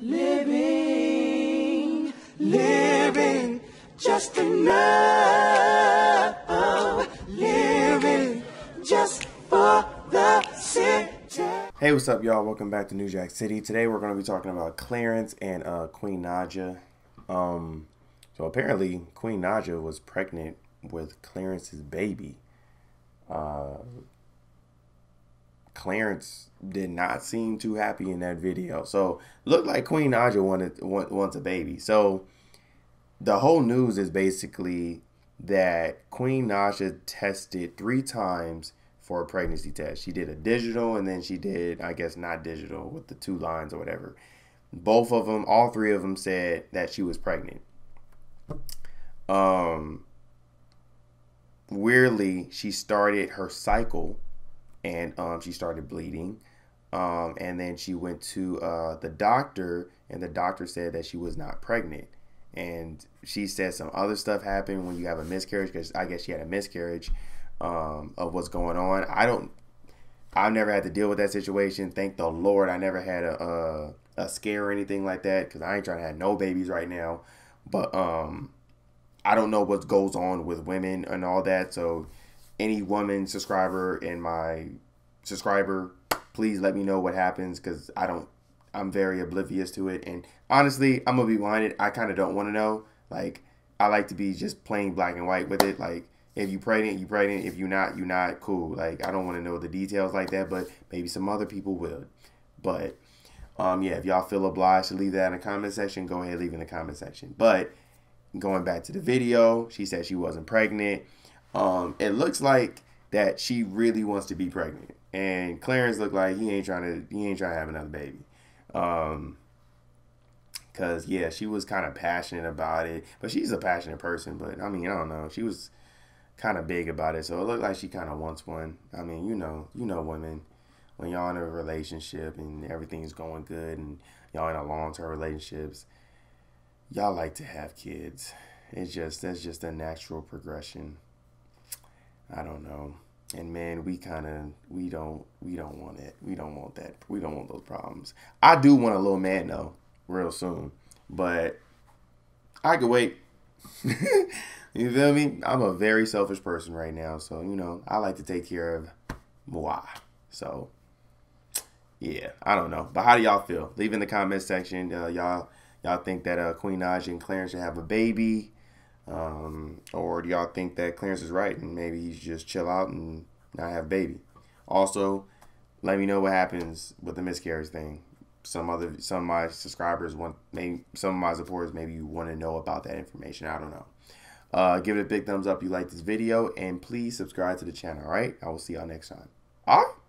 Living, living, just enough. Living, just for the city. Hey, what's up, y'all? Welcome back to New Jack City. Today we're going to be talking about Clarence and Queen Naija. So apparently Queen Naija was pregnant with Clarence's baby. Clarence did not seem too happy in that video. So looked like Queen Naija wants a baby. So the whole news is basically that Queen Naija tested 3 times for a pregnancy test. She did a digital and then she did, I guess, not digital with the 2 lines or whatever. Both of them, all 3 of them said that she was pregnant. Weirdly, she started her cycle and she started bleeding, and then she went to the doctor, and the doctor said that she was not pregnant, and she said some other stuff happened when you have a miscarriage, because I guess she had a miscarriage of what's going on. I've never had to deal with that situation. Thank the Lord I never had a scare or anything like that, because I ain't trying to have no babies right now. But I don't know what goes on with women and all that, so any woman subscriber and my subscriber, please let me know what happens, because I'm very oblivious to it. And honestly, I'm gonna be blinded. I kind of don't want to know. Like, I like to be just plain black and white with it. Like, if you pregnant, you pregnant. If you not, you not. Cool. Like, I don't want to know the details like that, but maybe some other people will. But yeah, if y'all feel obliged to leave that in the comment section, go ahead, leave in the comment section. But going back to the video, she said she wasn't pregnant. It looks like that she really wants to be pregnant, and Clarence looked like he ain't trying to have another baby, cause yeah, she was kind of passionate about it. But she's a passionate person, but I mean, I don't know, she was kind of big about it, so it looked like she kind of wants one. I mean, you know, women, when y'all in a relationship and everything's going good and y'all in a long-term relationships, y'all like to have kids. That's just a natural progression. I don't know. And man, we don't want it. We don't want that. We don't want those problems. I do want a little man though, real soon. But I could wait. You feel me? I'm a very selfish person right now, so you know, I like to take care of moi. So yeah, I don't know. But how do y'all feel? Leave in the comment section. Y'all think that Queen Naija and Clarence should have a baby? Or do y'all think that Clarence is right and maybe he should just chill out and not have a baby? Also, let me know what happens with the miscarriage thing. Some of my subscribers want, maybe some of my supporters, maybe you want to know about that information. I don't know. Give it a big thumbs up if you like this video, and please subscribe to the channel. All right, I will see y'all next time. All right.